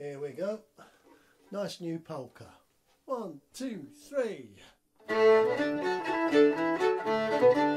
Here we go. Nice new polka. 1, 2, 3.